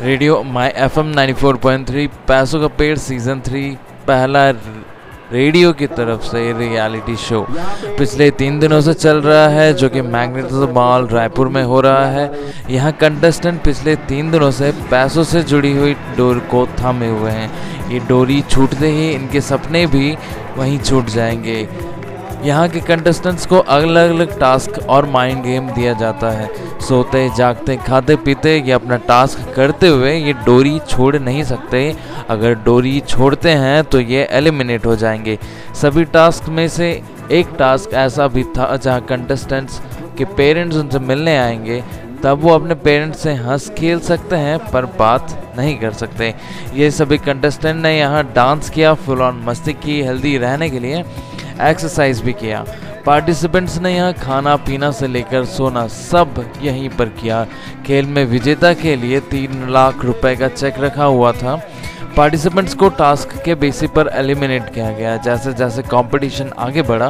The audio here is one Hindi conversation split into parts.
रेडियो माई FM 94.3 पैसों का पेड़ सीजन 3 पहला रेडियो की तरफ से रियलिटी शो पिछले 3 दिनों से चल रहा है, जो कि मैग्नेटो मॉल रायपुर में हो रहा है। यहाँ कंटेस्टेंट पिछले 3 दिनों से पैसों से जुड़ी हुई डोर को थामे हुए हैं। ये डोरी छूटते ही इनके सपने भी वहीं छूट जाएंगे। यहाँ के कंटेस्टेंट्स को अलग अलग टास्क और माइंड गेम दिया जाता है। सोते जागते खाते पीते ये अपना टास्क करते हुए ये डोरी छोड़ नहीं सकते। अगर डोरी छोड़ते हैं तो ये एलिमिनेट हो जाएंगे। सभी टास्क में से एक टास्क ऐसा भी था जहाँ कंटेस्टेंट्स के पेरेंट्स उनसे मिलने आएंगे, तब वो अपने पेरेंट्स से हंस खेल सकते हैं पर बात नहीं कर सकते। ये सभी कंटेस्टेंट ने यहाँ डांस किया, फुल ऑन मस्ती की। हेल्दी रहने के लिए एक्सरसाइज भी किया। पार्टिसिपेंट्स ने यहाँ खाना पीना से लेकर सोना सब यहीं पर किया। खेल में विजेता के लिए 3 लाख रुपए का चेक रखा हुआ था। पार्टिसिपेंट्स को टास्क के बेसिस पर एलिमिनेट किया गया। जैसे जैसे कंपटीशन आगे बढ़ा,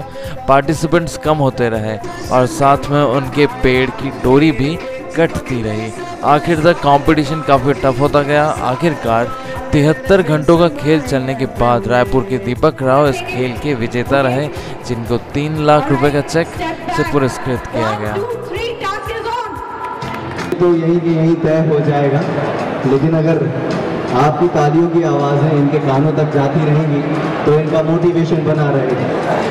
पार्टिसिपेंट्स कम होते रहे और साथ में उनके पेड़ की डोरी भी कटती रही। आखिर तक कंपटीशन काफ़ी टफ होता गया। आखिरकार 73 घंटों का खेल चलने के बाद रायपुर के दीपक राव इस खेल के विजेता रहे, जिनको 3 लाख रुपए का चेक से पुरस्कृत किया गया। तो यही तय हो जाएगा, लेकिन अगर आपकी तालियों की आवाजें इनके कानों तक जाती रहेंगी तो इनका मोटिवेशन बना रहेगा।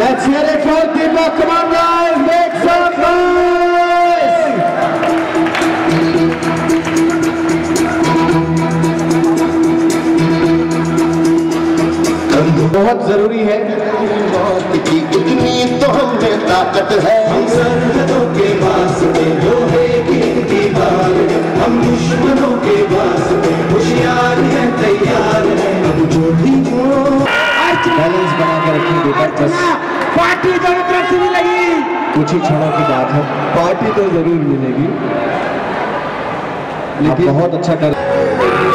Let's hear it for Deepak. Come on guys, make some noise. बहुत जरूरी है कि कितनी तो हमें ताकत है। हम सरहदों के वास्ते जो है गिनती बार, हम दुश्मनों के वास्ते होशियार हैं, तैयार हैं। हम जो भी हो बैलेंस बना कर रखी दीपक बस। पार्टी दोनों तरफ से मिलेगी, कुछ ही क्षणों की बात है, पार्टी तो जरूर मिलेगी। आप बहुत अच्छा कर